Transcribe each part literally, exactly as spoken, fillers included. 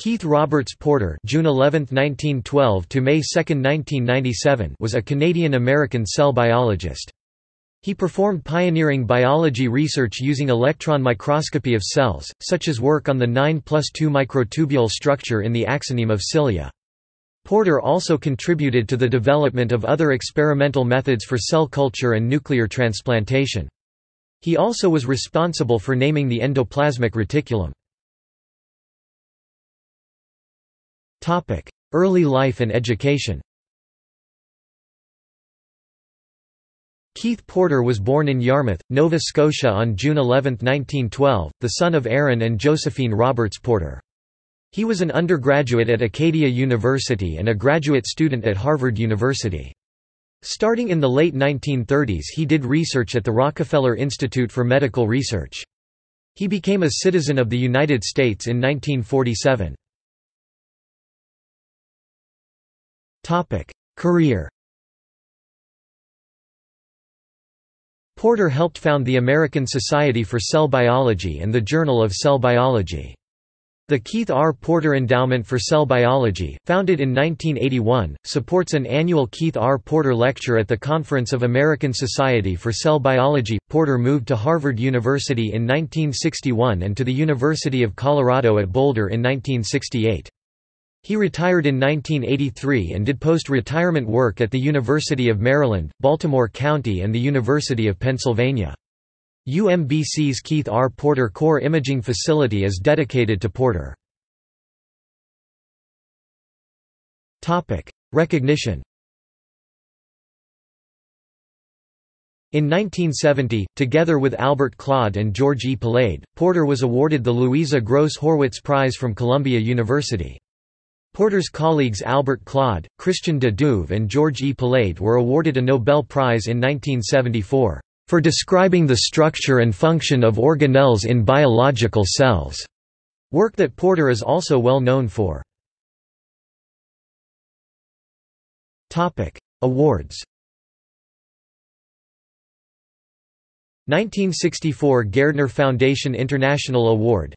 Keith Roberts Porter June eleventh nineteen twelve to May second nineteen ninety-seven was a Canadian-American cell biologist. He performed pioneering biology research using electron microscopy of cells, such as work on the nine plus two microtubule structure in the axoneme of cilia. Porter also contributed to the development of other experimental methods for cell culture and nuclear transplantation. He also was responsible for naming the endoplasmic reticulum. Early life and education. Keith Porter was born in Yarmouth, Nova Scotia on June eleventh nineteen twelve, the son of Aaron and Josephine Roberts Porter. He was an undergraduate at Acadia University and a graduate student at Harvard University. Starting in the late nineteen thirties, he did research at the Rockefeller Institute for Medical Research. He became a citizen of the United States in nineteen forty-seven. Career. Porter helped found the American Society for Cell Biology and the Journal of Cell Biology. The Keith R. Porter Endowment for Cell Biology, founded in nineteen eighty-one, supports an annual Keith R. Porter Lecture at the Conference of American Society for Cell Biology. Porter moved to Harvard University in nineteen sixty-one and to the University of Colorado at Boulder in nineteen sixty-eight. He retired in nineteen eighty-three and did post-retirement work at the University of Maryland, Baltimore County and the University of Pennsylvania. U M B C's Keith R. Porter Core Imaging Facility is dedicated to Porter. Recognition. In nineteen seventy, together with Albert Claude and George E. Palade, Porter was awarded the Louisa Gross Horwitz Prize from Columbia University. Porter's colleagues Albert Claude, Christian de Duve and George E. Palade were awarded a Nobel Prize in nineteen seventy-four, "...for describing the structure and function of organelles in biological cells", work that Porter is also well known for. Awards. nineteen sixty-four Gairdner Foundation International Award,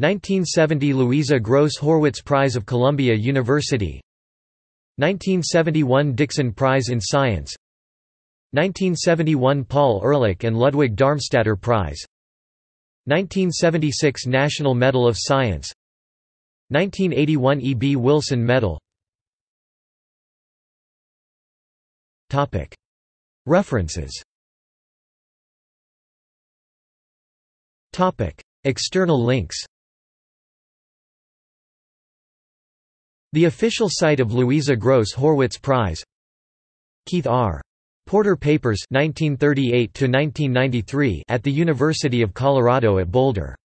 nineteen seventy Louisa Gross Horwitz Prize of Columbia University, nineteen seventy-one Dixon Prize in Science, nineteen seventy-one Paul Ehrlich and Ludwig Darmstadter Prize, nineteen seventy-six National Medal of Science, nineteen eighty-one E. B. Wilson Medal. References. External links. The official site of Louisa Gross Horwitz Prize. Keith R. Porter Papers nineteen thirty-eight to nineteen ninety-three at the University of Colorado at Boulder.